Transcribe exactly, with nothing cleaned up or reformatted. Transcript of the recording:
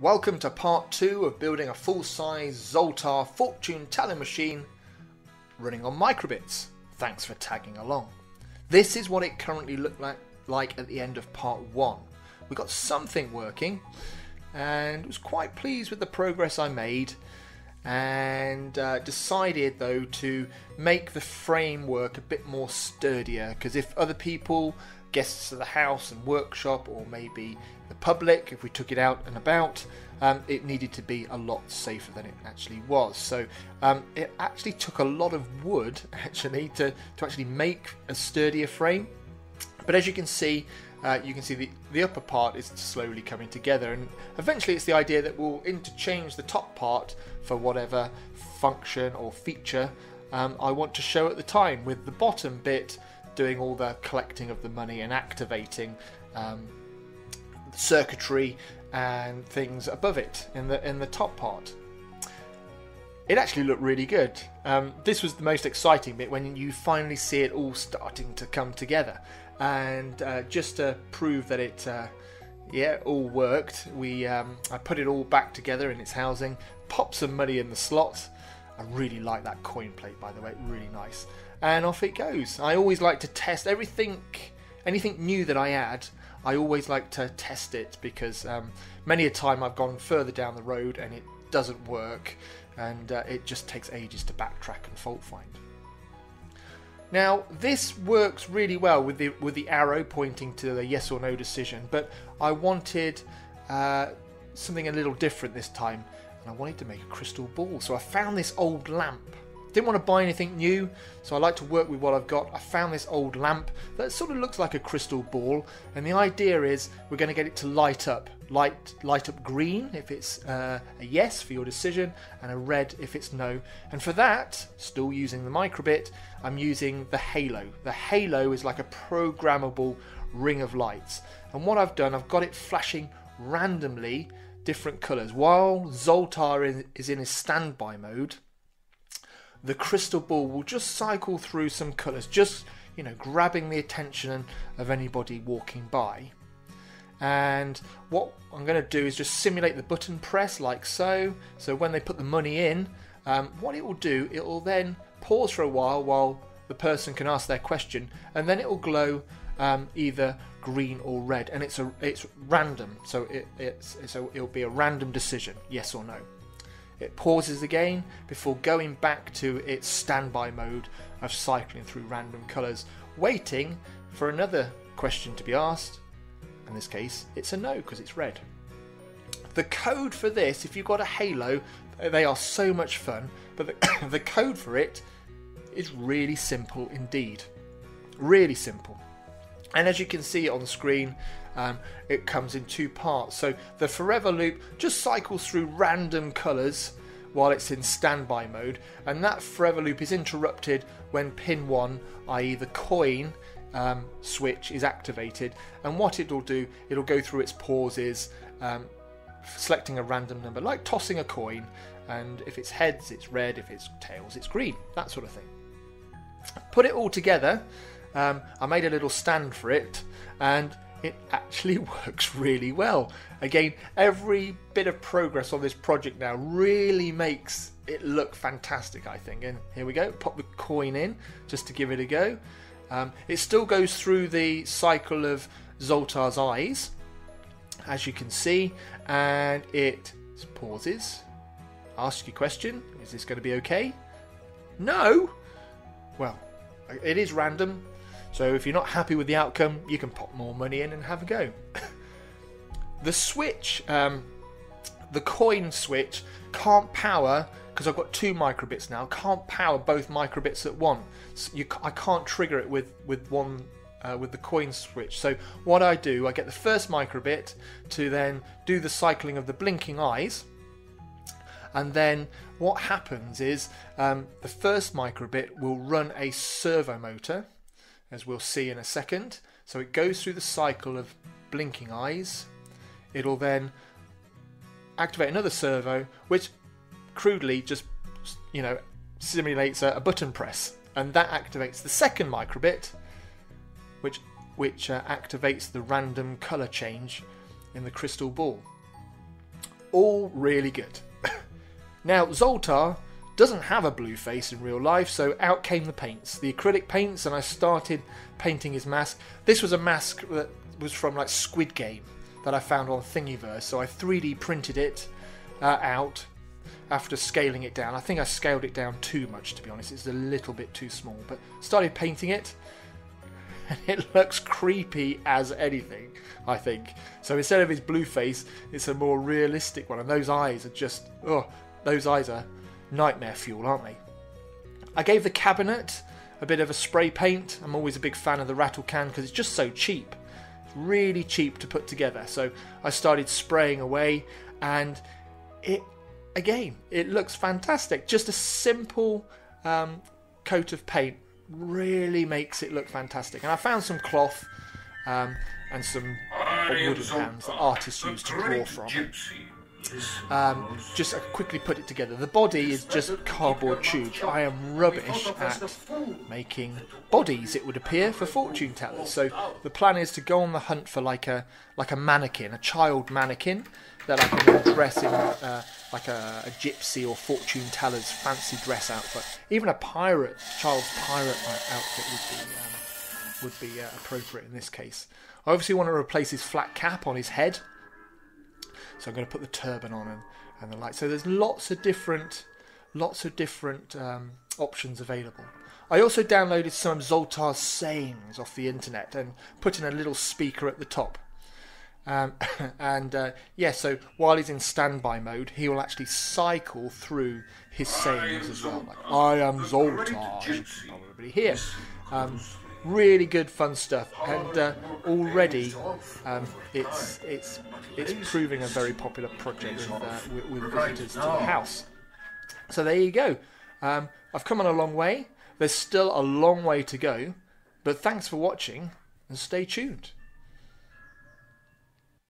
Welcome to part two of building a full-size Zoltar fortune-telling machine running on microbits. Thanks for tagging along. This is what it currently looked like, like at the end of part one. We got something working and was quite pleased with the progress I made, and uh, decided though to make the framework a bit more sturdier, because if other people, guests of the house and workshop, or maybe the public, if we took it out and about, um, it needed to be a lot safer than it actually was. So um, it actually took a lot of wood actually to, to actually make a sturdier frame, but as you can see, Uh, you can see the, the upper part is slowly coming together, and eventually it's the idea that we'll interchange the top part for whatever function or feature um, I want to show at the time, with the bottom bit doing all the collecting of the money and activating um, circuitry and things above it in the, in the top part. It actually looked really good. Um, this was the most exciting bit, when you finally see it all starting to come together. And uh, just to prove that it uh, yeah, all worked, we um, I put it all back together in its housing, popped some money in the slots. I really like that coin plate, by the way, really nice. And off it goes. I always like to test everything, anything new that I add. I always like to test it, because um, many a time I've gone further down the road and it doesn't work, and uh, it just takes ages to backtrack and fault find. Now this works really well with the with the arrow pointing to the yes or no decision, but I wanted uh, something a little different this time, and I wanted to make a crystal ball. So I found this old lamp. Didn't want to buy anything new, so I like to work with what I've got. I found this old lamp that sort of looks like a crystal ball, and the idea is we're going to get it to light up. Light, light up green if it's uh, a yes for your decision, and a red if it's no. And for that, still using the microbit, I'm using the halo. The halo is like a programmable ring of lights. And what I've done, I've got it flashing randomly different colours. While Zoltar is in his standby mode, the crystal ball will just cycle through some colours, just, you know, grabbing the attention of anybody walking by. And what I'm going to do is just simulate the button press, like so. So when they put the money in, um, what it will do, it will then pause for a while while the person can ask their question, and then it will glow um, either green or red, and it's a it's random, so it it's, it's a, it'll be a random decision, yes or no. It pauses again before going back to its standby mode of cycling through random colours, waiting for another question to be asked. In this case, it's a no because it's red. The code for this, if you've got a halo, they are so much fun, but the, the code for it is really simple indeed. Really simple. And as you can see on the screen, um, it comes in two parts. So the forever loop just cycles through random colours while it's in standby mode, and that forever loop is interrupted when pin one, that is the coin um, switch, is activated. And what it'll do, it'll go through its pauses, um, selecting a random number, like tossing a coin, and if it's heads it's red, if it's tails it's green, that sort of thing. Put it all together. Um, I made a little stand for it, and it actually works really well. Again, every bit of progress on this project now really makes it look fantastic, I think. And here we go, pop the coin in just to give it a go. Um, it still goes through the cycle of Zoltar's eyes, as you can see, and it pauses, asks you a question, is this going to be okay? No? Well, it is random. So if you're not happy with the outcome, you can pop more money in and have a go. The switch, um, the coin switch, can't power, because I've got two microbits now, can't power both microbits at once. So you, I can't trigger it with, with, one, uh, with the coin switch. So what I do, I get the first microbit to then do the cycling of the blinking eyes. And then what happens is um, the first microbit will run a servo motor, as we'll see in a second. So it goes through the cycle of blinking eyes. It'll then activate another servo, which crudely just, you know, simulates a, a button press, and that activates the second microbit, which which uh, activates the random color change in the crystal ball. all really good. Now, Zoltar doesn't have a blue face in real life, so out came the paints, the acrylic paints, and I started painting his mask. This was a mask that was from like Squid Game that I found on Thingiverse, so I three D printed it uh, out after scaling it down. I think I scaled it down too much, to be honest. It's a little bit too small, but started painting it, and it looks creepy as anything, I think. So instead of his blue face, it's a more realistic one, and those eyes are just, oh, those eyes are nightmare fuel, aren't they? I gave the cabinet a bit of a spray paint. I'm always a big fan of the rattle can because it's just so cheap. It's really cheap to put together. So I started spraying away, and it, again, it looks fantastic. Just a simple um, coat of paint really makes it look fantastic. And I found some cloth um, and some wooden hands that artists use to draw from. Um, just quickly put it together. The body is just cardboard tube. I am rubbish at making bodies, it would appear, for fortune tellers. So the plan is to go on the hunt for like a like a mannequin, a child mannequin that I can dress in uh, like a, a gypsy or fortune teller's fancy dress outfit. Even a pirate, child's pirate outfit would be um, would be uh, appropriate in this case. I obviously want to replace his flat cap on his head. So I'm going to put the turban on and, and the light. So there's lots of different, lots of different um, options available. I also downloaded some of Zoltar's sayings off the internet and put in a little speaker at the top. Um, and uh, yeah, so while he's in standby mode, he will actually cycle through his sayings as well. Like, I am Zoltar. You can probably hear. Um, Really good fun stuff, and uh, already um, it's it's it's proving a very popular project with, uh, with, with visitors to the house. So there you go. Um, I've come on a long way. There's still a long way to go, but thanks for watching and stay tuned.